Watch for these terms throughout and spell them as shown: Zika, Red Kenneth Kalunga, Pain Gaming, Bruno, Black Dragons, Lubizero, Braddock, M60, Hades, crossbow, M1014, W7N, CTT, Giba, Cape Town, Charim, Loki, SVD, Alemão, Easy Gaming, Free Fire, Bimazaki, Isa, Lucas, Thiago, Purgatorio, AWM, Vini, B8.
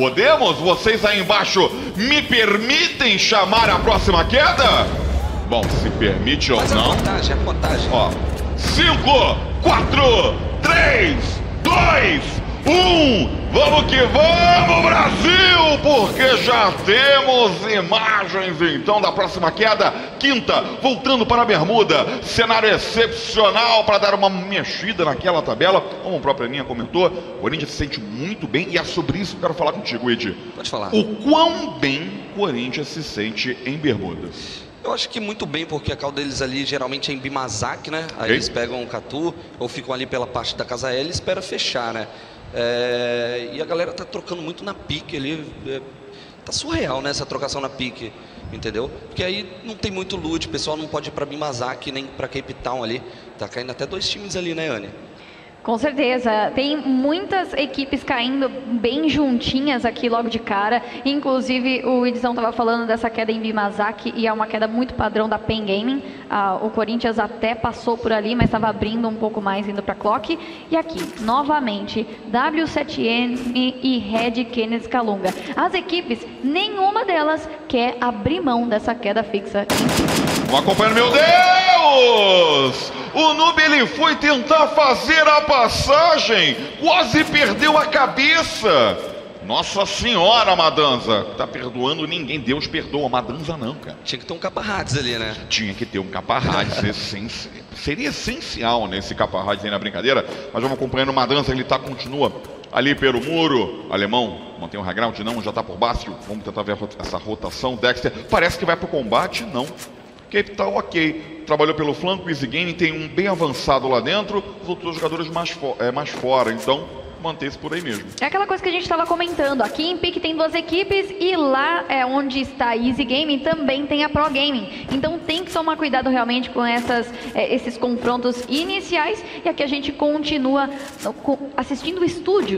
Podemos? Vocês aí embaixo me permitem chamar a próxima queda? Bom, se permite ou não. Contagem, a contagem. Ó. 5, 4, 3, 2, 1. Vamos que vamos, Brasil! Porque já temos imagens, então, da próxima queda. Quinta, voltando para a Bermuda. Cenário excepcional para dar uma mexida naquela tabela. Como a própria Ninha comentou, o Corinthians se sente muito bem. E é sobre isso que eu quero falar contigo, Idzie. Pode falar. O quão bem o Corinthians se sente em Bermuda? Eu acho que muito bem, porque a cal deles ali geralmente é em Bimazaki, né? Aí eles pegam o Catu ou ficam ali pela parte da Casa L e esperam fechar, né? E a galera tá trocando muito na pique ali. Tá surreal, né, essa trocação na pique, entendeu? Porque aí não tem muito loot, o pessoal não pode ir pra Bimazaki nem pra Cape Town ali. Tá caindo até dois times ali, né, Anne? Com certeza, tem muitas equipes caindo bem juntinhas aqui logo de cara, inclusive o Idzão estava falando dessa queda em Bimazaki e é uma queda muito padrão da Pain Gaming, o Corinthians até passou por ali, mas estava abrindo um pouco mais indo para Clock, e aqui, novamente, W7M e Red Kenneth Kalunga, as equipes, nenhuma delas quer abrir mão dessa queda fixa. Vamos acompanhando, meu Deus! O Nub, ele foi tentar fazer a passagem, quase perdeu a cabeça. Nossa Senhora, Madanza. Tá perdoando ninguém, Deus perdoa. Madanza não, cara. Tinha que ter um caparrades ali, né? Tinha que ter um caparrades, seria essencial, né, esse caparrades aí na brincadeira. Mas vamos acompanhando o Madanza, ele tá, continua ali pelo muro. Alemão, mantém o high ground, não, já tá por baixo. Vamos tentar ver essa rotação, Dexter. Parece que vai pro combate, não. Cape Town, ok. Trabalhou pelo flanco, o Easy Gaming tem um bem avançado lá dentro, os outros jogadores mais fora, então manter-se por aí mesmo. É aquela coisa que a gente estava comentando, aqui em Pique tem duas equipes e lá é onde está a Easy Gaming, também tem a Pro Gaming. Então tem que tomar cuidado realmente com esses confrontos iniciais e aqui a gente continua assistindo o estudo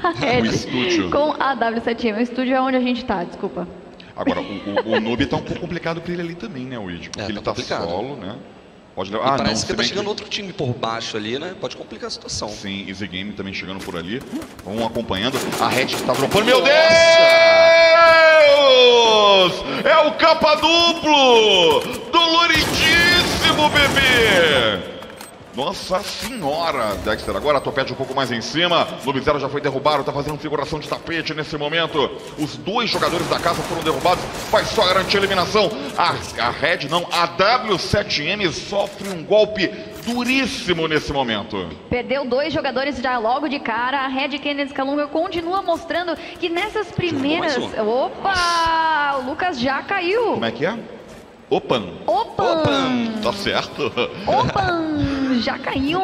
da Red com a W7M. O estúdio é onde a gente está, desculpa. Agora, o Nub tá um pouco complicado pra ele ali também, né, Wid? Porque ele tá solo, né? Pode levar... parece que tá chegando outro time por baixo ali, né? Pode complicar a situação. Sim, Easy Game também chegando por ali. Vamos acompanhando. A Red tá dropando. Meu Deus! É o capa duplo! Doloridíssimo, bebê! Nossa Senhora, Dexter, agora a topete um pouco mais em cima. Lubizero já foi derrubado, tá fazendo figuração de tapete nesse momento. Os dois jogadores da casa foram derrubados, vai só garantir a eliminação. A Red, não, a W7M sofre um golpe duríssimo nesse momento. Perdeu dois jogadores já logo de cara. A Red Kenneth Kalunga continua mostrando que nessas primeiras... Opa, o Lucas já caiu. Como é que é? Opan. Tá certo. Opan. Já caiu.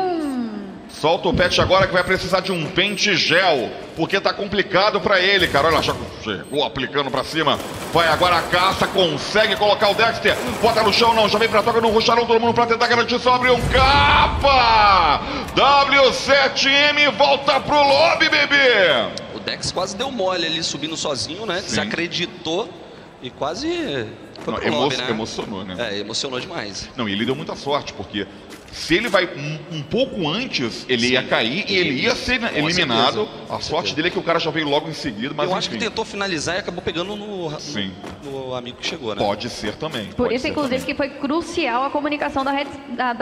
Solta o pet agora que vai precisar de um pente gel, porque tá complicado pra ele, cara. Olha, já chegou aplicando pra cima. Vai agora a caça, consegue colocar o Dexter. Bota no chão, não, já vem pra toca, não rusharam todo mundo pra tentar garantir, só abriu um capa. W7M volta pro lobby, bebê. O Dex quase deu mole ali, subindo sozinho, né? Sim. Desacreditou e quase... Não, emocionou, né? É, emocionou demais. Não, e ele deu muita sorte, porque... se ele vai um pouco antes, ele ia cair e ele ia ser eliminado. A sorte dele é que o cara já veio logo em seguida. Mas eu acho que tentou finalizar e acabou pegando no amigo que chegou, né? Pode ser também. Por isso, inclusive, que foi crucial a comunicação da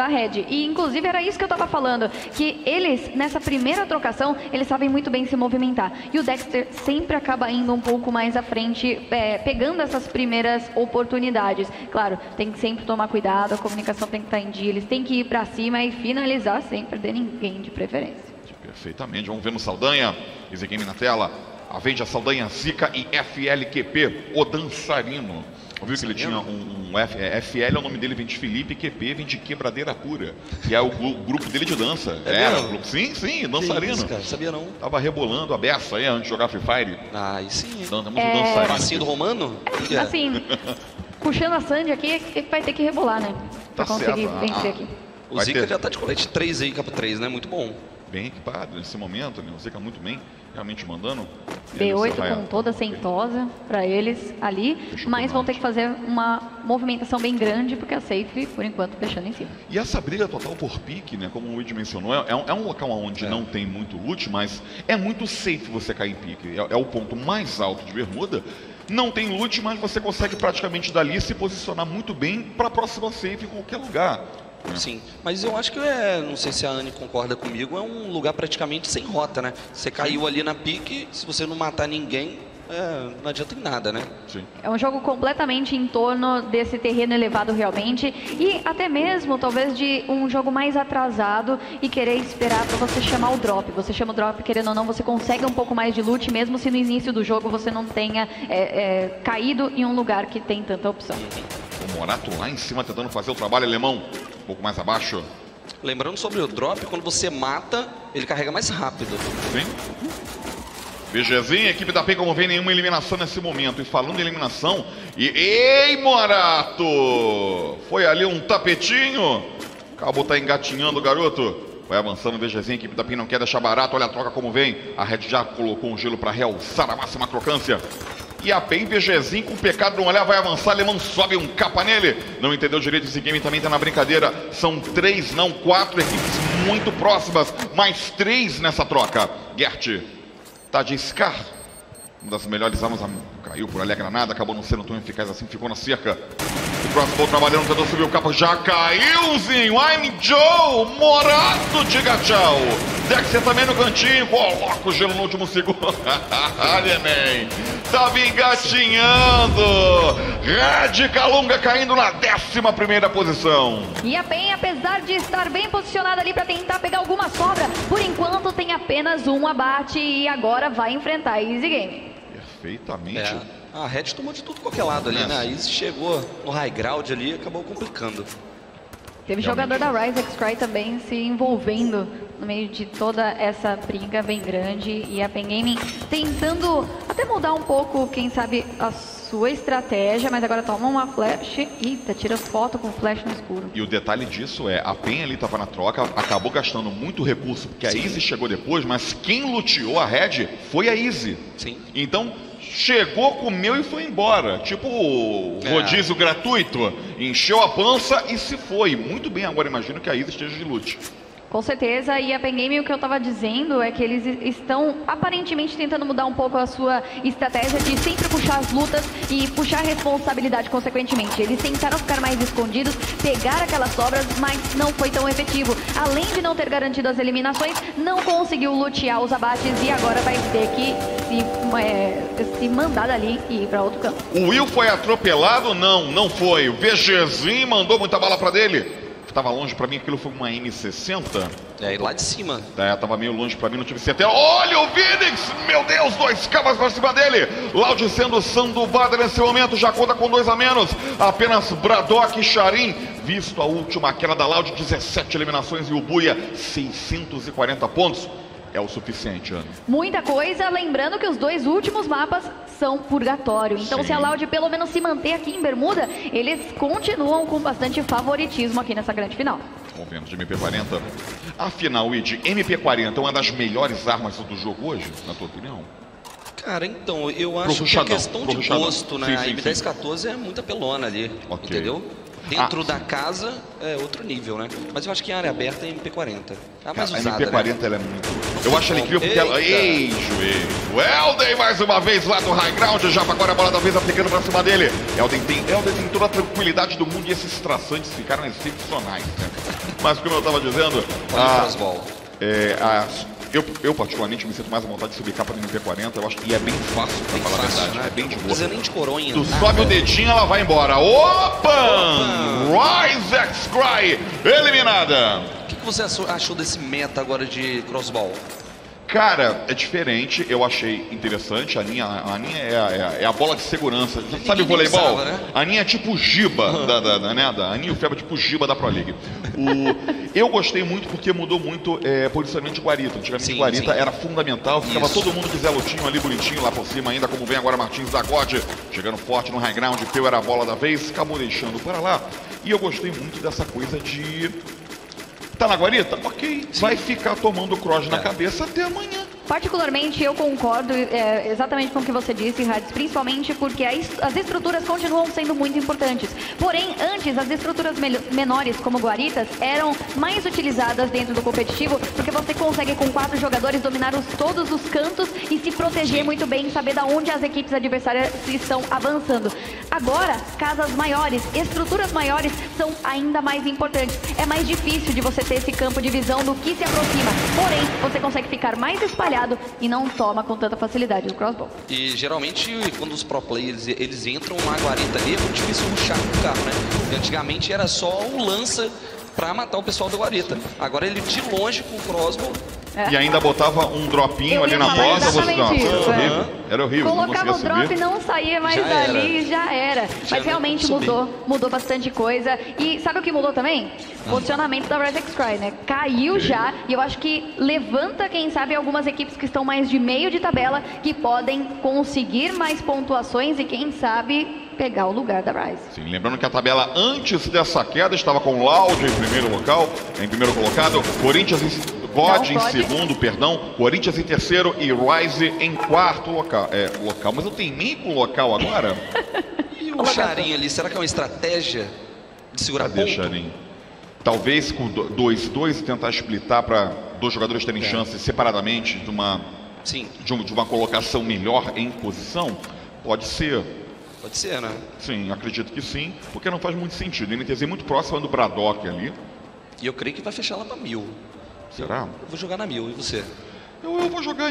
Red. E, inclusive, era isso que eu tava falando. Que eles, nessa primeira trocação, eles sabem muito bem se movimentar. E o Dexter sempre acaba indo um pouco mais à frente, pegando essas primeiras oportunidades. Claro, tem que sempre tomar cuidado, a comunicação tem que estar em dia, eles têm que ir pra cima e finalizar sem perder ninguém, de preferência. Perfeitamente, vamos ver no Saldanha, Easy Game na tela, a vende a Saldanha, Zika e FLQP, o dançarino. Viu que ele tinha um FL, é o nome dele, vem de Felipe, QP vem de Quebradeira Pura, que é o grupo dele de dança. Sim, dançarino. Isso, cara, sabia não. Tava rebolando a beça aí antes de jogar Free Fire. Ah, isso sim. É passinho do Romano? É, assim, puxando a Sandy aqui, vai ter que rebolar, né? Pra conseguir vencer aqui. O Zika já tá de colete 3 aí, capa 3, né? Muito bom. Bem equipado nesse momento, né? O Zika muito bem, realmente mandando. B8 com toda a centosa pra eles ali, mas vão ter que fazer uma movimentação bem grande, porque a safe, por enquanto, fechando em cima. E essa briga total por pique, né, como o Luigi mencionou, é um local onde não tem muito loot, mas é muito safe você cair em pique. É o ponto mais alto de Bermuda. Não tem loot, mas você consegue praticamente dali se posicionar muito bem para a próxima safe em qualquer lugar. Sim, mas eu acho que não sei se a Anne concorda comigo, é um lugar praticamente sem rota, né? Você caiu ali na pique, se você não matar ninguém, não adianta em nada, né? Sim. É um jogo completamente em torno desse terreno elevado realmente, e até mesmo talvez de um jogo mais atrasado e querer esperar para você chamar o drop. Você chama o drop, querendo ou não, você consegue um pouco mais de loot, mesmo se no início do jogo você não tenha caído em um lugar que tem tanta opção. O Morato lá em cima tentando fazer o trabalho, Alemão. Um pouco mais abaixo. Lembrando sobre o drop, quando você mata, ele carrega mais rápido. Sim. VGzinho, a equipe da P, como vem, nenhuma eliminação nesse momento. E falando em eliminação, ei, Morato! Foi ali um tapetinho. Acabou tá engatinhando o garoto. Vai avançando o VGzinho, a equipe da P não quer deixar barato. Olha a troca como vem. A Red já colocou um gelo para realçar a máxima crocância. E a Pain, VGzinho com o pecado de não olhar, vai avançar, Alemão sobe um capa nele. Não entendeu direito, esse game também tá na brincadeira. São 3, não 4 equipes muito próximas, mais 3 nessa troca. Gert tá de SCAR, uma das melhores armas, caiu por ali a granada, acabou não sendo tão eficaz assim, ficou na cerca. O crossbow trabalhando, tentou subir o capa, já caiuzinho. I'm Joe, Morato, diga tchau. Dexter também no cantinho, coloca o gelo no último segundo. Neném, tava engatinhando. Red Kalunga caindo na 11ª posição. E a Pain, apesar de estar bem posicionada ali para tentar pegar alguma sobra, por enquanto tem apenas um abate e agora vai enfrentar a Easy Game. Perfeitamente. A Red tomou de tudo qualquer lado ali, né? A Easy chegou no high ground ali e acabou complicando. Teve realmente jogador da Rise X Cry também se envolvendo no meio de toda essa briga bem grande, e a Pain Gaming tentando até mudar um pouco, quem sabe, a sua estratégia, mas agora toma uma flash, eita, tira foto com flash no escuro. E o detalhe disso é, a Pain ali estava na troca, acabou gastando muito recurso, porque a Easy chegou depois, mas quem luteou a Red foi a Easy. Sim. Então, chegou, comeu e foi embora. Tipo rodízio gratuito. Encheu a pança e se foi. Muito bem, agora imagino que a Isa esteja de loot. Com certeza, e a Pain Gaming, o que eu estava dizendo é que eles estão aparentemente tentando mudar um pouco a sua estratégia de sempre puxar as lutas e puxar a responsabilidade consequentemente. Eles tentaram ficar mais escondidos, pegar aquelas sobras, mas não foi tão efetivo. Além de não ter garantido as eliminações, não conseguiu lutear os abates e agora vai ter que se mandar dali e ir para outro campo. O Will foi atropelado? Não, não foi. O VGzinho mandou muita bala para dele. Tava longe pra mim, aquilo foi uma M60. E lá de cima. Tava meio longe pra mim, não tive certeza. Olha o Vinix! Meu Deus, 2 camas pra cima dele! Loud sendo sandubada nesse momento, já conta com 2 a menos. Apenas Bradock e Charim, visto a última queda da Loud, 17 eliminações e o Buia, 640 pontos. É o suficiente, Ana. Muita coisa, lembrando que os 2 últimos mapas são purgatório. Então, se a Loud pelo menos se manter aqui em Bermuda, eles continuam com bastante favoritismo aqui nessa grande final. Estão vendo de MP40. Afinal, Idzie, MP40 é uma das melhores armas do jogo hoje, na tua opinião? Cara, então, eu acho que é questão de gosto, né? Sim, a M1014 é muito apelona ali, entendeu? Dentro da casa é outro nível, né? Mas eu acho que em área aberta é MP40. A mais usada, MP40, né? Ela é muito... Eu acho ela incrível porque ela... Ei, joelho! Elden mais uma vez lá do high ground. Já agora a bola da vez aplicando pra cima dele. Elden tem toda a tranquilidade do mundo e esses traçantes ficaram excepcionais, né? Mas como eu tava dizendo... Eu, particularmente, me sinto mais à vontade de subir capa do MP40, eu acho que é bem fácil, pra falar a verdade, né? É bem de boa. Não precisa nem de coronha. Tu sobe o dedinho, ela vai embora. Opa! Rise X Cry, eliminada! O que você achou desse meta agora de crossbow? Cara, é diferente, eu achei interessante. A Ninha é a bola de segurança. Sabe o voleibol? Usava, né? A Ninha é tipo giba. A Ninha e o Feba é tipo giba da Pro League. Eu gostei muito porque mudou muito posicionamento de guarita. Antigamente guarita era fundamental, ficava todo mundo de Zé Lutinho ali bonitinho lá por cima ainda, como vem agora Martins da God, chegando forte no high ground, Peu era a bola da vez, acabou deixando para lá. E eu gostei muito dessa coisa de... Tá na guarita? Ok. Vai ficar tomando cross na cabeça até amanhã. Particularmente, eu concordo exatamente com o que você disse, Hades, principalmente porque as estruturas continuam sendo muito importantes. Porém, antes, as estruturas menores, como guaritas, eram mais utilizadas dentro do competitivo, porque você consegue, com 4 jogadores, dominar todos os cantos e se proteger muito bem, saber de onde as equipes adversárias estão avançando. Agora, casas maiores, estruturas maiores são ainda mais importantes. É mais difícil de você ter esse campo de visão do que se aproxima. Porém, você consegue ficar mais espalhado e não toma com tanta facilidade o crossbow. E geralmente quando os pro players eles entram na guarita ali, é muito difícil rushar com o carro, né? E antigamente era só um lança pra matar o pessoal da guarita. Agora ele de longe com o crossbow. É. E ainda botava um dropinho ali na borda, você não, era horrível. Colocava o drop e não saía mais dali, já era. Mas realmente mudou bastante coisa. E sabe o que mudou também? O posicionamento da Rise X Cry, né? Caiu já, e eu acho que levanta, quem sabe, algumas equipes que estão mais de meio de tabela, que podem conseguir mais pontuações e quem sabe pegar o lugar da Rise. Sim, lembrando que a tabela antes dessa queda estava com o Loud em primeiro colocado, Corinthians em... God em segundo, perdão, Corinthians em terceiro e Rise em quarto local. Mas eu tenho meio com o local agora. E o Charinho ali, será que é uma estratégia de segurar ponto? Charinho? Talvez com 2-2 tentar splitar para 2 jogadores terem chances separadamente de uma, de uma colocação melhor em posição? Pode ser. Pode ser, né? Sim, acredito que sim, porque não faz muito sentido. Ele NTZ muito próximo do Braddock ali. E eu creio que vai fechar lá para 1000. Será? Eu vou jogar na 1000, e você? Eu vou jogar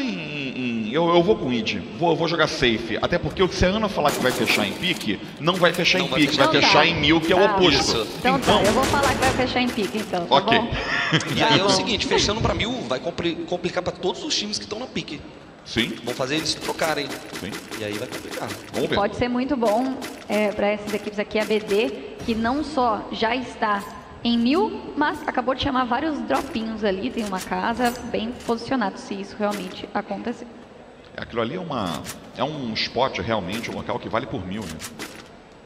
eu vou com o Idzie, vou jogar safe. Até porque se a Ana falar que vai fechar em pique, não vai fechar em pique, vai fechar em 1000, que é o oposto. Então tá, eu vou falar que vai fechar em pique, então, tá bom? E aí é o seguinte, fechando pra 1000, vai complicar pra todos os times que estão na pique. Sim. Vão fazer eles trocarem. Sim. E aí vai complicar. Vamos ver. Pode ser muito bom pra essas equipes aqui, a BD, que não só já está em 1000, mas acabou de chamar vários dropinhos ali, tem uma casa bem posicionada, se isso realmente acontecer. Aquilo ali é um spot realmente, um local que vale por 1000, né?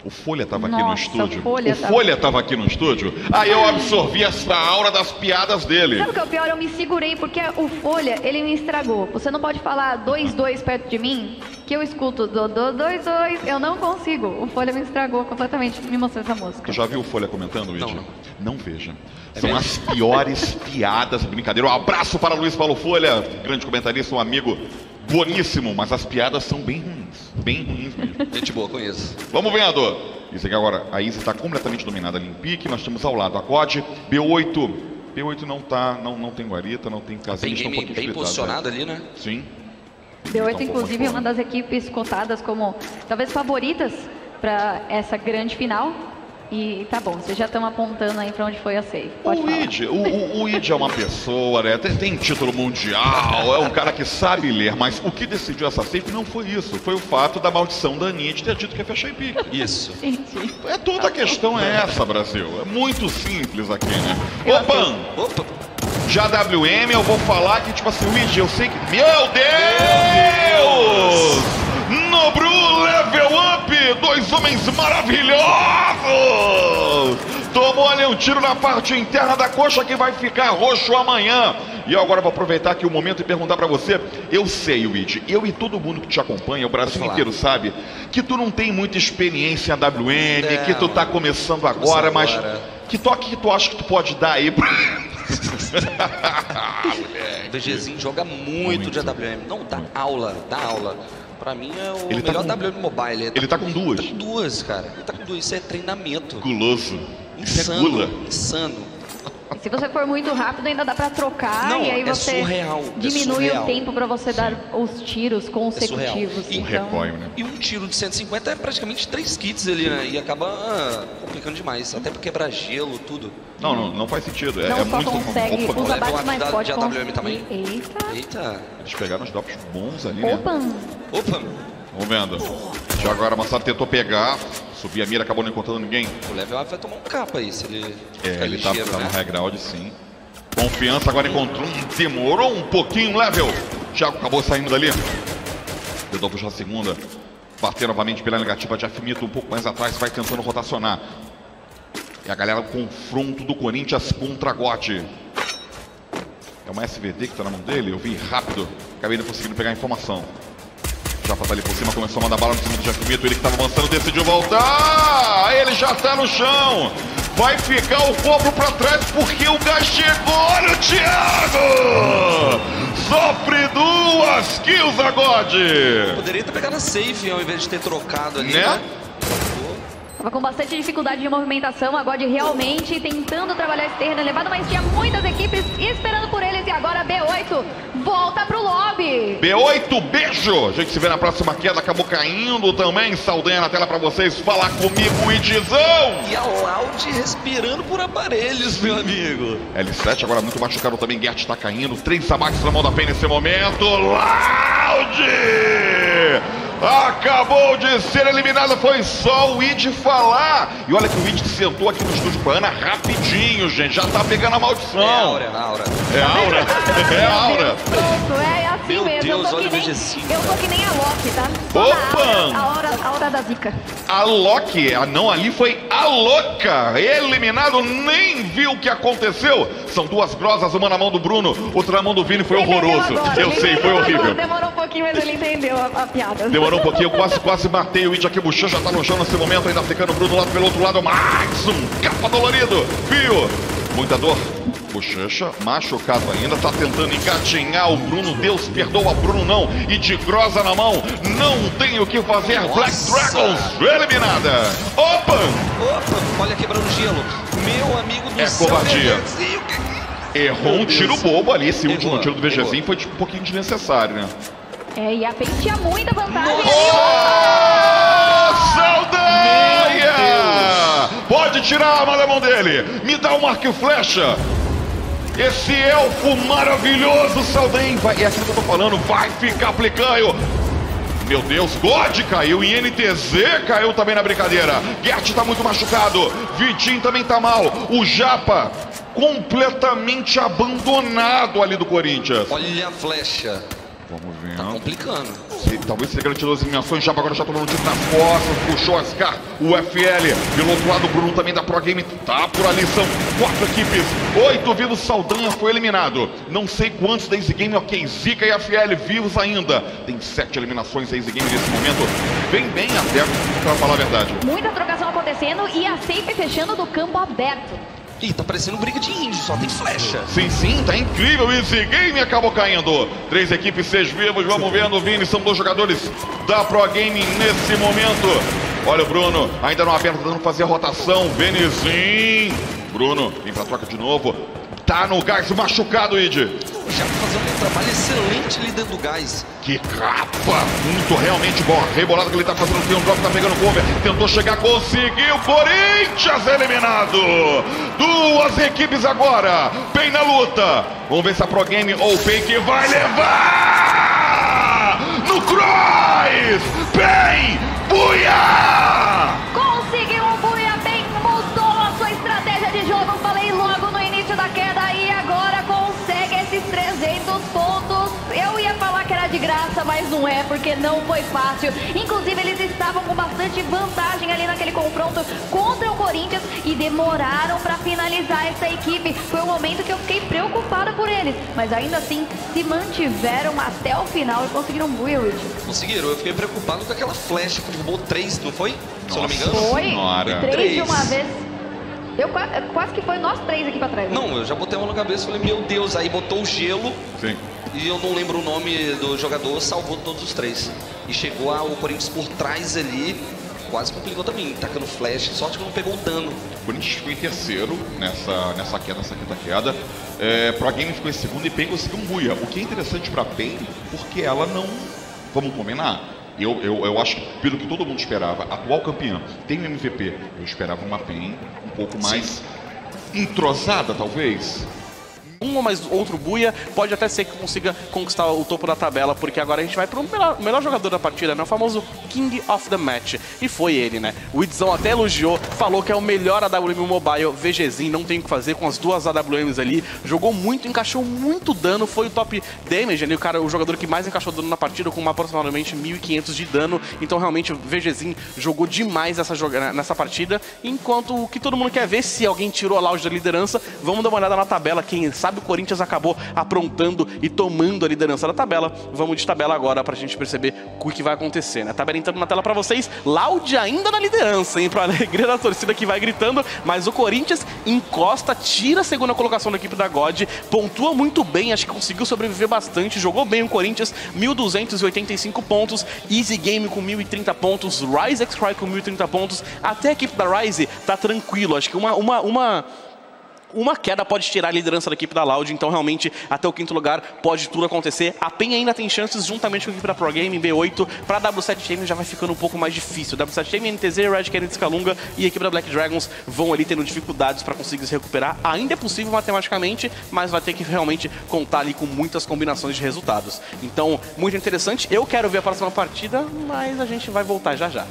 O Folha estava aqui no estúdio. O Folha estava aqui no estúdio. Aí eu absorvi essa aura das piadas dele. Sabe o que é o pior? Eu me segurei porque o Folha, ele me estragou. Você não pode falar 2-2 perto de mim, que eu escuto 2-2. Eu não consigo. O Folha me estragou completamente. Me mostrou essa música. Tu já viu o Folha comentando, Luiz? Não veja. São as piores piadas, brincadeira. Um abraço para Luiz Paulo Folha, grande comentarista, um amigo boníssimo, mas as piadas são bem ruins mesmo. Gente boa, conheço. Vamos, ganhador. Isso aqui agora, a Easy está completamente dominada ali em pique, nós temos ao lado a God, B8. B8 não tem guarita, não tem casinha. Pain Gaming bem posicionado ali, né? Sim. B8, inclusive, é uma das equipes cotadas como, talvez, favoritas para essa grande final. E tá bom, vocês já estão apontando aí pra onde foi a save. O Idzie é uma pessoa, né? Tem título mundial, é um cara que sabe ler, mas o que decidiu essa save não foi isso. Foi o fato da maldição da Ninha de ter dito que é fechar em pique. Isso. Entendi. Toda a questão é essa, Brasil. É muito simples aqui, né? Opa! De AWM eu vou falar que, tipo assim, o Idzie, eu sei que... Meu Deus! No Bruno Level Up, 2 homens maravilhosos! Tomou ali um tiro na parte interna da coxa que vai ficar roxo amanhã. E eu agora vou aproveitar aqui o momento e perguntar pra você. Eu sei, Idzie, eu e todo mundo que te acompanha, o Brasil inteiro sabe, que tu não tem muita experiência em AWM, que tu tá começando agora, mas que toque que tu acha que tu pode dar aí pra... O VGzinho joga muito de AWM, não dá aula, dá aula. Pra mim é o melhor WM Mobile. Ele tá com duas. Ele tá com duas, cara. Ele tá com duas. Isso é treinamento. Guloso. Insano. Insano. E se você for muito rápido, ainda dá pra trocar. Não, e aí você surreal, diminui o tempo pra você dar os tiros consecutivos. E, então... e um tiro de 150 é praticamente 3 kits ali, né? E acaba complicando demais. Até pra quebrar gelo, tudo. Não faz sentido. Não só muito consegue os abates, mas pode conseguir. Também. Eita. Eles pegaram os drops bons ali, né? Opa! Vamos vendo. Já agora a Massado tentou pegar. Subir a mira, acabou não encontrando ninguém. O Level Up vai tomar um capa aí, se ele... ele ligeiro, tá no high ground, sim. Confiança, agora encontrou um... Demorou um pouquinho o Level. Thiago acabou saindo dali. Tentou puxar a segunda. Bater novamente pela negativa de Afimito, um pouco mais atrás, vai tentando rotacionar. E a galera, o confronto do Corinthians contra a Gotti. É uma SVD que tá na mão dele, eu vi rápido. Acabei não conseguindo pegar a informação. Japa tá ali por cima, começou a mandar bala no cima do Jacomito. Ele que tava avançando, decidiu voltar. Ele já tá no chão. Vai ficar o povo pra trás porque o gás chegou. Olha o Thiago! Sofre duas kills a God! Poderia ter pegado a safe ao invés de ter trocado ali, né? Tava com bastante dificuldade de movimentação. A God realmente tentando trabalhar externa, levado, mas tinha muitas equipes esperando por eles. E agora B8 volta pro lobby. B8, beijo! A gente se vê na próxima queda. Acabou caindo também. Saldanha na tela pra vocês. Falar comigo, Idzão! E a Loud respirando por aparelhos, meu amigo. L7 agora muito machucado também. Gert tá caindo. 3 sabaques na mão da Pain nesse momento. Loud! Acabou de ser eliminado, foi só o Idzie falar. E olha que o Idzie sentou aqui no estúdio com a Ana rapidinho, gente. Já tá pegando a maldição. É aura, é aura. É aura. É aura. É assim meu mesmo. Deus, eu tô que nem a Loki, tá? Só opa! A aura da Zika. A Loki, não, ali foi a louca. Eliminado, nem viu o que aconteceu. São duas grosas, uma na mão do Bruno, outra na mão do Vini, foi ele horroroso. Eu sei, foi horrível. Demorou um pouquinho, mas ele entendeu a piada. Demorou um pouquinho, eu quase matei o Idzie aqui, buchão, já tá no chão nesse momento, ainda ficando o Bruno lá pelo outro lado, mais um capa dolorido, fio, muita dor, bochecha, machucado ainda, tá tentando engatinhar o Bruno, Deus perdoa, Bruno não, Idzie grossa na mão, não tem o que fazer, nossa. Black Dragons eliminada, opa, opa, olha quebrando gelo, meu amigo do céu, covardia. Errou um tiro bobo ali, esse último tiro do VGzinho foi tipo, um pouquinho desnecessário, né? É, e a Pain tinha muita vantagem. Nossa! Saldanha! Pode tirar a mão dele. Me dá um arco e flecha. Esse elfo maravilhoso, Saldanha. É aquilo que eu tô falando. Vai ficar aplicando. Meu Deus, God caiu e NTZ caiu também na brincadeira. Gert tá muito machucado. Vitinho também tá mal. O Japa completamente abandonado ali do Corinthians. Olha a flecha. Vamos ver. Tá complicando. Talvez seja garantido as eliminações. Já agora já tomou um tiro nas costas. Puxou a SCAR, o FL. Pelo outro lado, o Bruno também da Pro Game. Tá por ali. São 4 equipes. 8 vivos. Saldanha foi eliminado. Não sei quantos da Easy Game. Ok, Zika e FL vivos ainda. Tem 7 eliminações da Easy Game nesse momento. Vem bem até pra falar a verdade. Muita trocação acontecendo e a sempre fechando do campo aberto. Ih, tá parecendo briga de índio, só tem flecha. Sim, sim, tá incrível. Easy Game acabou caindo. 3 equipes, 6 vivos, vamos vendo. Vini, são 2 jogadores da Pro Gaming nesse momento. Olha o Bruno, ainda não aberto, tentando fazer a rotação. Vinizinho. Bruno, vem pra troca de novo. Tá no gás, machucado, Idzie. Já fazendo um trabalho excelente ali dentro do gás. Que capa! Muito realmente bom. A rebolada que ele tá fazendo no um drop, tá pegando cover. Tentou chegar, conseguiu. Corinthians eliminado. 2 equipes agora. Pain na luta. Vamos ver se a Pro Game ou Pain que vai levar. No cross. Pain. Buia! Conseguiu o Buia. Pain mudou a sua estratégia de jogo. Falei logo no início da queda e agora consegue esses 300 pontos. Eu ia falar que era de graça, mas não é, porque não foi fácil. Inclusive, eles estavam com bastante vantagem ali naquele confronto contra o Corinthians e demoraram para finalizar essa equipe. Foi um momento que eu fiquei preocupada por eles, mas ainda assim se mantiveram até o final e conseguiram um build. Conseguiram, eu fiquei preocupado com aquela flecha que derrubou 3, não foi? Nossa, se eu não me engano. Foi 3 de uma vez. Eu quase que foi nós 3 aqui pra trás. Né? Não, eu já botei uma na cabeça e falei, meu Deus, aí botou o gelo. Sim. E eu não lembro o nome do jogador, salvou todos os 3. E chegou o Corinthians por trás ali, quase complicou também, tacando flash, sorte que não pegou o dano. O Corinthians ficou em terceiro nessa quinta queda. É, Pro Game ficou em segundo e Pain conseguiu um buia. O que é interessante pra Pain, porque ela não... Vamos combinar? Eu acho que, pelo que todo mundo esperava, atual campeã tem o MVP. Eu esperava uma Pain um pouco mais entrosada, talvez. Um ou mais outro buia, pode até ser que consiga conquistar o topo da tabela, porque agora a gente vai para o melhor jogador da partida, né? O famoso King of the Match. E foi ele, né? O Idzão até elogiou, falou que é o melhor AWM Mobile, VGzinho, não tem o que fazer com as 2 AWMs ali. Jogou muito, encaixou muito dano, foi o top damage, né? O cara, o jogador que mais encaixou dano na partida, com aproximadamente 1.500 de dano. Então, realmente, o VGzinho jogou demais nessa partida. Enquanto o que todo mundo quer ver, se alguém tirou a Loud da liderança, vamos dar uma olhada na tabela, quem sabe sabe, o Corinthians acabou aprontando e tomando a liderança da tabela. Vamos de tabela agora pra gente perceber o que vai acontecer, né? Tabela entrando na tela pra vocês, Laude ainda na liderança, hein? Pra alegria da torcida que vai gritando, mas o Corinthians encosta, tira a segunda colocação da equipe da God, pontua muito bem, acho que conseguiu sobreviver bastante, jogou bem o Corinthians, 1.285 pontos, Easy Game com 1.030 pontos, Rise X Cry com 1.030 pontos, até a equipe da Rise tá tranquilo, acho que uma queda pode tirar a liderança da equipe da Loud, então realmente até o quinto lugar pode tudo acontecer. A Pain ainda tem chances juntamente com a equipe da Pro Gaming, B8, para W7M já vai ficando um pouco mais difícil. W7M, NTZ, Red Kenneth Kalunga e a equipe da Black Dragons vão ali tendo dificuldades para conseguir se recuperar. Ainda é possível matematicamente, mas vai ter que realmente contar ali com muitas combinações de resultados. Então, muito interessante. Eu quero ver a próxima partida, mas a gente vai voltar já já.